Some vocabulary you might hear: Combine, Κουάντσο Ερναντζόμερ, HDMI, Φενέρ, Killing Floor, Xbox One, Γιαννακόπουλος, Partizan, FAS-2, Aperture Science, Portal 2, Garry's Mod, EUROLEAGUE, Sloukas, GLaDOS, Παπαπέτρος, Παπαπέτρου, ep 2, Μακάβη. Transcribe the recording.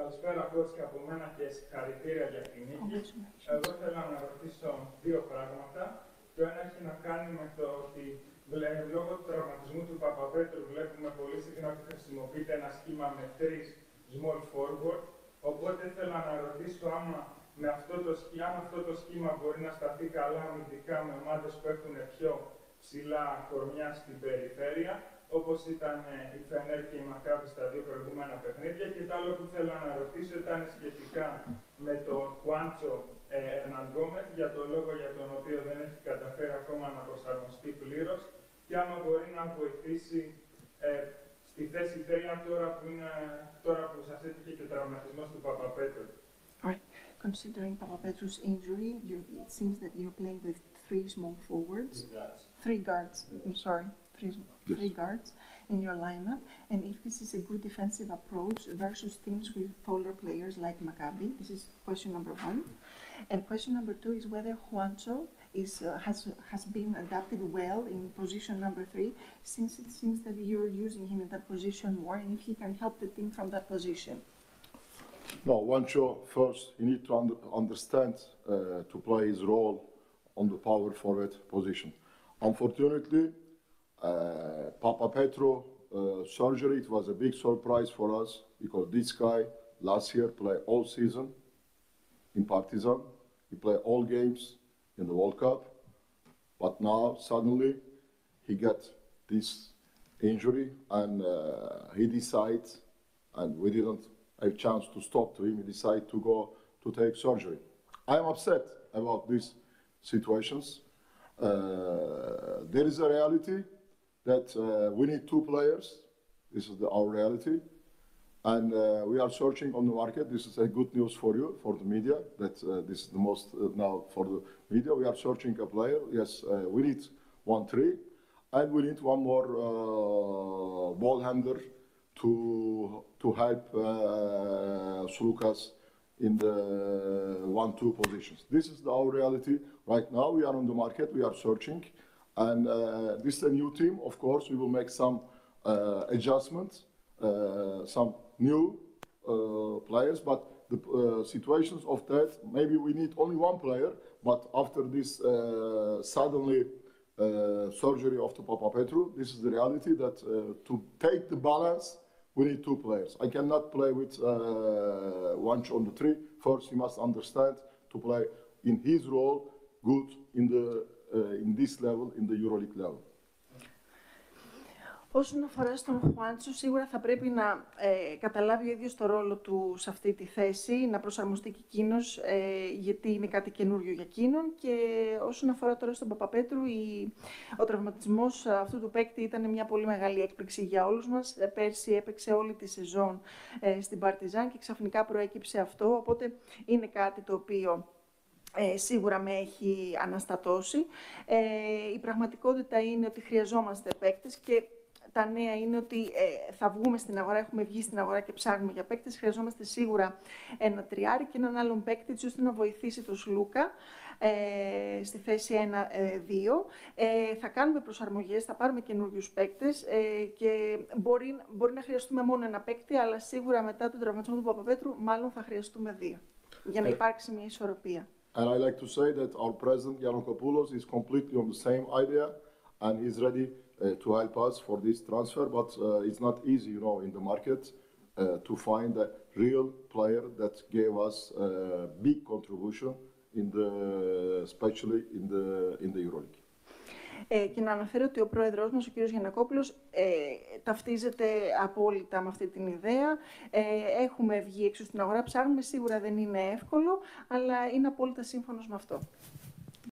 Καλησπέρα κότς και από μένα και συγχαρητήρια για την νίκη. Εγώ θέλω να ρωτήσω δύο πράγματα. Το ένα έχει να κάνει με το ότι λόγω του τραυματισμού του Παπαπέτρου βλέπουμε πολύ συχνά ότι χρησιμοποιείται ένα σχήμα με 3 small forward. Οπότε θέλω να ρωτήσω άμα αυτό το σχήμα μπορεί να σταθεί καλά αμυντικά με ομάδες που έχουν πιο ψηλά κορμιά στην περιφέρεια, όπως ήταν η Φενέρ και η Μακάβη στα 2 προηγούμενα παιχνίδια. Και το άλλο που θέλω να ρωτήσω ήταν σχετικά με τον Κουάντσο Ερναντζόμερ, για τον λόγο για τον οποίο δεν έχει καταφέρει ακόμα να προσαρμοστεί πλήρως, και άμα μπορεί να βοηθήσει στη θέση 3 τώρα που σας έτυχε και ο τραυματισμός του Παπαπέτρου. Considering Papapetru's injury, it seems that you're playing with 3 small forwards, three guards in your lineup. And if this is a good defensive approach versus teams with taller players like Maccabi, this is question number 1. And question number 2 is whether Juancho has been adapted well in position number 3, since it seems that you're using him in that position more, and if he can help the team from that position. No, Juancho, first, you need to understand to play his role on the power forward position. Unfortunately, Papapetru surgery, it was a big surprise for us, because this guy last year played all season in Partizan. He played all games in the World Cup. But now, suddenly, he got this injury, and he decides, and we didn't have a chance to stop to him, he decided to go to take surgery. I am upset about these situations. There is a reality that we need 2 players. This is our reality. And we are searching on the market. This is a good news for you, for the media, that this is the most now for the media. We are searching a player. Yes, we need 1-3. And we need 1 more ball handler to help Sloukas in the 1-2 positions. This is our reality right now. We are on the market, we are searching, and this is a new team. Of course, we will make some adjustments, some new players, but the situations of that, maybe we need only 1 player, but after this suddenly surgery of the Papapetru, this is the reality that to take the balance, we need 2 players. I cannot play with Juancho on the 3. First, he must understand to play in his role good in the in this level, in the EuroLeague level. Όσον αφορά στον Χουάντσο, σίγουρα θα πρέπει να καταλάβει ο ίδιος το ρόλο του σε αυτή τη θέση, να προσαρμοστεί και εκείνος, γιατί είναι κάτι καινούριο για εκείνον. Και όσον αφορά τώρα στον Παπαπέτρου, ο τραυματισμός αυτού του παίκτη ήταν μια πολύ μεγάλη έκπληξη για όλους μας. Πέρσι έπαιξε όλη τη σεζόν στην Παρτιζάν και ξαφνικά προέκυψε αυτό, οπότε είναι κάτι το οποίο σίγουρα με έχει αναστατώσει. Η πραγματικότητα είναι ότι χρειαζόμαστε παίκτες, και τα νέα είναι ότι θα βγούμε στην αγορά, έχουμε βγει στην αγορά και ψάχνουμε για παίκτες. Χρειαζόμαστε σίγουρα ένα τριάρι και έναν άλλον παίκτη, έτσι ώστε να βοηθήσει τον Σλούκα στη θέση 1-2. Θα κάνουμε προσαρμογές, θα πάρουμε καινούριους παίκτες και μπορεί να χρειαστούμε μόνο ένα παίκτη, αλλά σίγουρα μετά τον τραυματισμό του Παπαπέτρου μάλλον θα χρειαστούμε 2, για να υπάρξει μια ισορροπία. And I like to say that our president Gianakopoulos is completely on the same idea, and he's ready to help us for this transfer, but it's not easy, you know, in the market to find a real player that gave us a big contribution in the, especially in the EuroLeague. Και να αναφέρω ότι ο πρόεδρός μας, ο κύριος Γιαννακόπουλος, ταυτίζεται απόλυτα με αυτή την ιδέα. Έχουμε βγει έξω στην αγορά, ψάχνουμε, σίγουρα δεν είναι εύκολο, αλλά είναι απόλυτα σύμφωνος με αυτό.